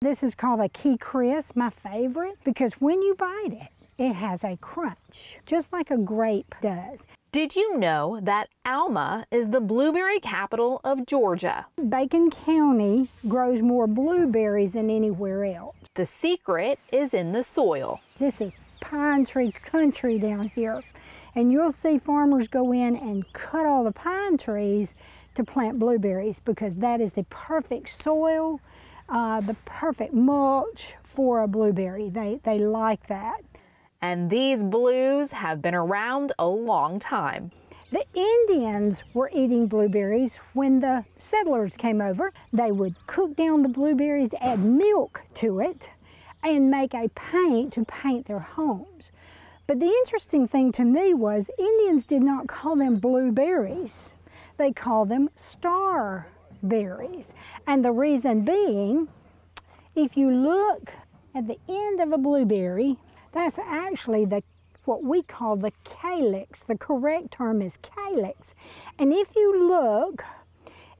This is called a key crisp, my favorite, because when you bite it, it has a crunch, just like a grape does. Did you know that Alma is the blueberry capital of Georgia? Bacon County grows more blueberries than anywhere else. The secret is in the soil. This is pine tree country down here, and you'll see farmers go in and cut all the pine trees to plant blueberries because that is the perfect soil, the perfect mulch for a blueberry. They like that. And these blues have been around a long time. The Indians were eating blueberries when the settlers came over. They would cook down the blueberries, add milk to it, and make a paint to paint their homes. But the interesting thing to me was Indians did not call them blueberries. They called them starberries. And the reason being, if you look at the end of a blueberry, that's actually what we call the calyx. The correct term is calyx. And if you look,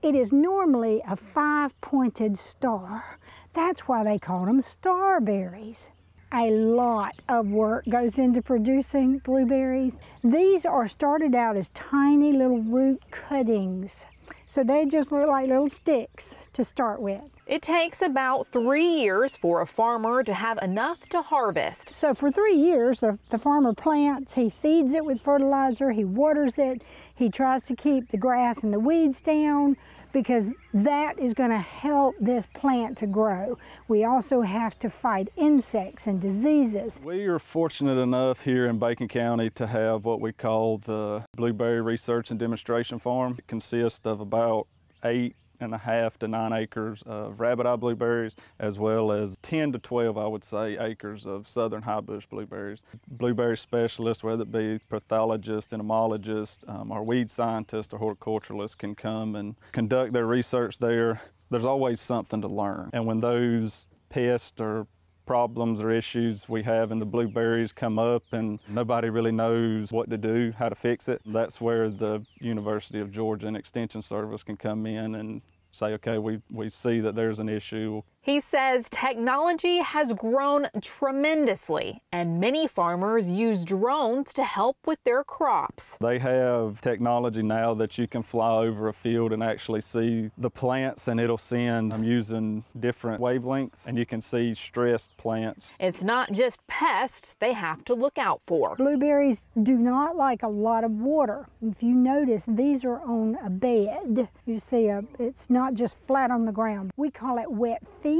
it is normally a five-pointed star. That's why they call them starberries. A lot of work goes into producing blueberries. These are started out as tiny little root cuttings. So they just look like little sticks to start with. It takes about 3 years for a farmer to have enough to harvest. So for 3 years, the farmer plants, he feeds it with fertilizer, he waters it, he tries to keep the grass and the weeds down because that is going to help this plant to grow. We also have to fight insects and diseases. We are fortunate enough here in Bacon County to have what we call the Blueberry Research and Demonstration Farm. It consists of about 8.5 to 9 acres of rabbit eye blueberries, as well as 10 to 12, I would say, acres of southern high bush blueberries. Blueberry specialists, whether it be pathologists, entomologists, or weed scientists or horticulturalists, can come and conduct their research there. There's always something to learn. And when those pests or problems or issues we have in the blueberries come up and nobody really knows what to do, how to fix it, that's where the University of Georgia and Extension Service can come in and say, okay, we see that there's an issue. He says technology has grown tremendously and many farmers use drones to help with their crops. They have technology now that you can fly over a field and actually see the plants, and it'll send, I'm using different wavelengths, and you can see stressed plants. It's not just pests they have to look out for. Blueberries do not like a lot of water. If you notice, these are on a bed. You see, it's not just flat on the ground. We call it wet feet.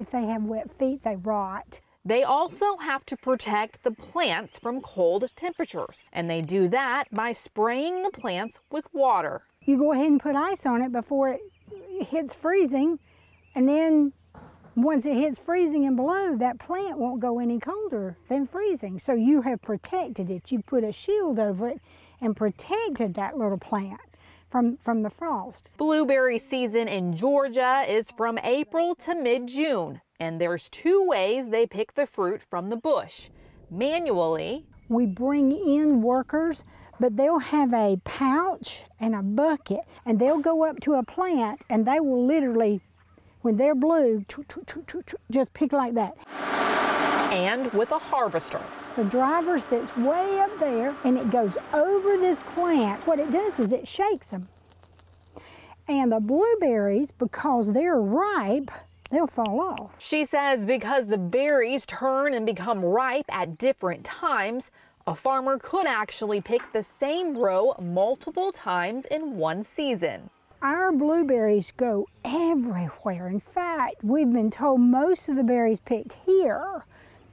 If they have wet feet, they rot. They also have to protect the plants from cold temperatures, and they do that by spraying the plants with water. You go ahead and put ice on it before it hits freezing, and then once it hits freezing and below, that plant won't go any colder than freezing. So you have protected it. You put a shield over it and protected that little plant from the frost. Blueberry season in Georgia is from April to mid-June, and there's two ways they pick the fruit from the bush. Manually. We bring in workers, but they'll have a pouch and a bucket, and they'll go up to a plant, and they will literally, when they're blue, just pick like that. And with a harvester. The driver sits way up there and it goes over this plant. What it does is it shakes them. And the blueberries, because they're ripe, they'll fall off. She says because the berries turn and become ripe at different times, a farmer could actually pick the same row multiple times in one season. Our blueberries go everywhere. In fact, we've been told most of the berries picked here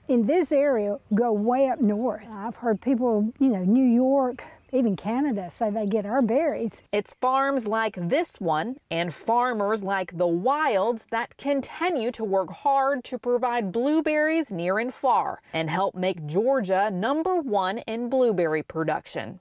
in this area go way up north. I've heard people, you know, New York, even Canada, say they get our berries. It's farms like this one and farmers like the Wilds that continue to work hard to provide blueberries near and far and help make Georgia #1 in blueberry production.